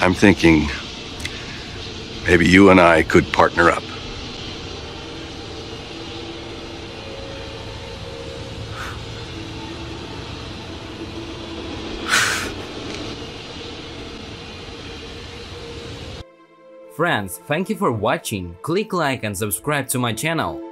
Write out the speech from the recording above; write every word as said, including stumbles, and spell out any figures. I'm thinking maybe you and I could partner up. Friends, thank you for watching. Click like and subscribe to my channel.